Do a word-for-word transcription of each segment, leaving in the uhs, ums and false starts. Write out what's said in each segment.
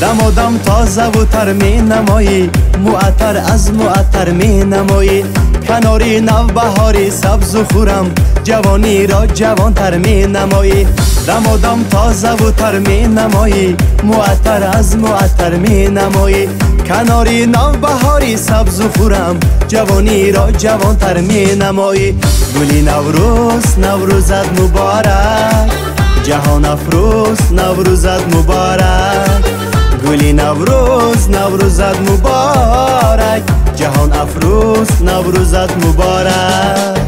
دم و دم تازه و تر می نمایی، معطر از معطر می نمایی. کناری نو بهاری سبز و خورم، جوانی را جوان تر می نمایی. دم و دم تازه و تر می نمایی، معطر از معطر می نمایی. کناری نو بهاری سبز و خورم، جوانی را جوان تر می نمایی. گلی نوروز نوروزت مبارک، جهان افروز نوروزت مبارک. گلی نوروز نوروزت مبارک، جهان افروز نوروزت مبارک.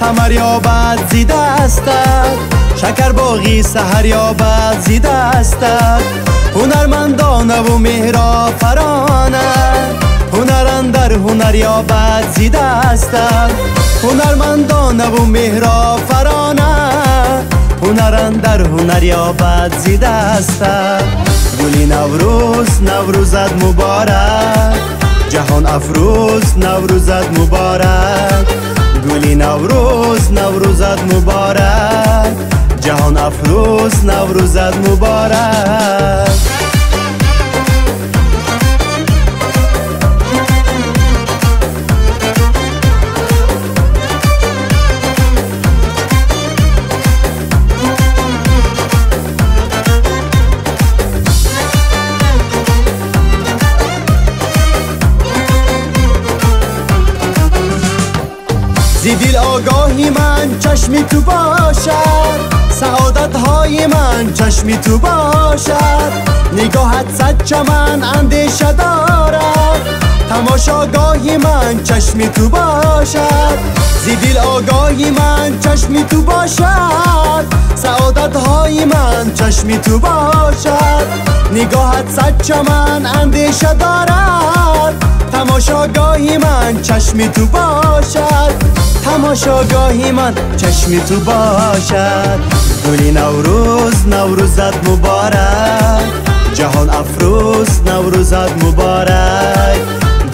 سمر یابد زیده استد، شکر باغی سحر یابد زیده استد. هنرمندانه و مهرا فرانه، هنر اندر هنر یابد زیده استد. هنرمندانه و مهرا فرانه، هنر اندر هنر یابد زیده استد. گلی نوروز نوروزت مبارک، جهان افروز نوروزت مبارک. گلی نوروز نوروزت مبارک، جهان افروز نوروزت مبارک. زی دل آگاهی من چشمی تو باشد، سعادت های من چشمی تو باشد. نگاهت صد چمن اندیشه دارد، تماشاگاهی من چشمی تو باشد. زی دل آگاهی من چشمی تو باشد، سعادت های من چشمی تو باشد. نگاهت صد چمن اندیشه دارد، تماشاگاهی من چشمی تو باشد. تماشاگاهی من چشمی تو باشد. گلی نوروز نوروزت مبارک، جهان افروز نوروزت مبارک.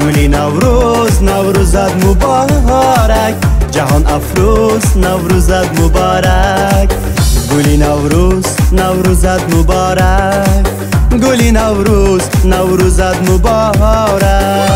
گلی نوروز نوروزت مبارک، جهان افروز نوروزت مبارک. گلی نوروز نوروزت مبارک، گلی نوروز نوروزت مبارک.